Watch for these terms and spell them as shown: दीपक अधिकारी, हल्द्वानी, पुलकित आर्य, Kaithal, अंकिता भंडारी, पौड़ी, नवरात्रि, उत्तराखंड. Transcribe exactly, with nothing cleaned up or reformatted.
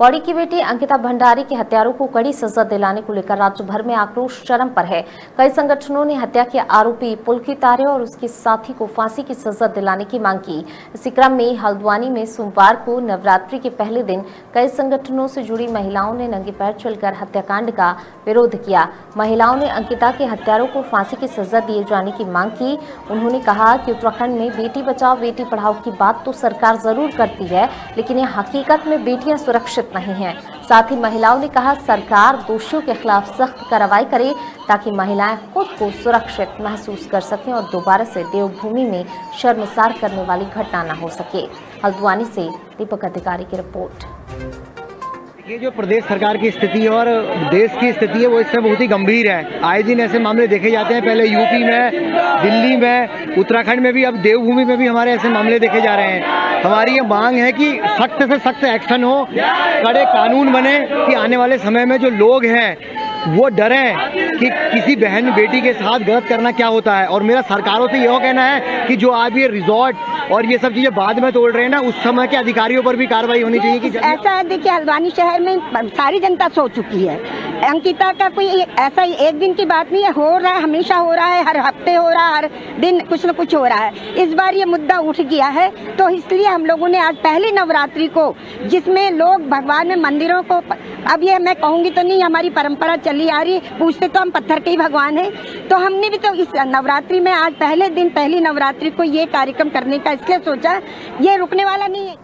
पौड़ी की बेटी अंकिता भंडारी के हत्यारों को कड़ी सजा दिलाने को लेकर राज्य भर में आक्रोश चरम पर है। कई संगठनों ने हत्या के आरोपी पुलकित आर्य और उसके साथी को फांसी की सजा दिलाने की मांग की। इसी क्रम में हल्द्वानी में सोमवार को नवरात्रि के पहले दिन कई संगठनों से जुड़ी महिलाओं ने नंगे पैर चलकर हत्याकांड का विरोध किया। महिलाओं ने अंकिता के हत्यारों को फांसी की सजा दिए जाने की मांग की। उन्होंने कहा कि उत्तराखंड में बेटी बचाओ बेटी पढ़ाओ की बात तो सरकार जरूर करती है, लेकिन यह हकीकत में बेटियां सुरक्षित नहीं हैं। साथ ही महिलाओं ने कहा सरकार दोषियों के खिलाफ सख्त कार्रवाई करे ताकि महिलाएं खुद को सुरक्षित महसूस कर सकें और दोबारा से देवभूमि में शर्मसार करने वाली घटना न हो सके। हल्द्वानी से दीपक अधिकारी की रिपोर्ट। ये जो प्रदेश सरकार की स्थिति और देश की स्थिति है वो इससे बहुत ही गंभीर है। आए दिन ऐसे मामले देखे जाते हैं, पहले यूपी में, दिल्ली में, उत्तराखंड में भी, अब देवभूमि में भी हमारे ऐसे मामले देखे जा रहे हैं। हमारी ये मांग है कि सख्त से सख्त एक्शन हो, कड़े कानून बने कि आने वाले समय में जो लोग हैं वो डरें कि किसी बहन बेटी के साथ गलत करना क्या होता है। और मेरा सरकारों से यह कहना है कि जो आज ये रिजॉर्ट और ये सब चीजें बाद में तोड़ रहे हैं ना, उस समय के अधिकारियों पर भी कार्रवाई होनी चाहिए। कि ऐसा है देखिए, हल्द्वानी शहर में सारी जनता सो चुकी है। अंकिता का कोई ऐसा एक दिन की बात नहीं है, हो रहा है, हमेशा हो रहा है, हर हफ्ते हो रहा है, हर दिन कुछ न कुछ हो रहा है। इस बार ये मुद्दा उठ गया है, तो इसलिए हम लोगों ने आज पहली नवरात्रि को, जिसमें लोग भगवान में मंदिरों को, अब ये मैं कहूँगी तो नहीं, हमारी परंपरा चली आ रही, पूछते तो हम पत्थर के ही भगवान है, तो हमने भी तो इस नवरात्रि में आज पहले दिन, पहली नवरात्रि को ये कार्यक्रम करने का इसलिए सोचा। ये रुकने वाला नहीं है।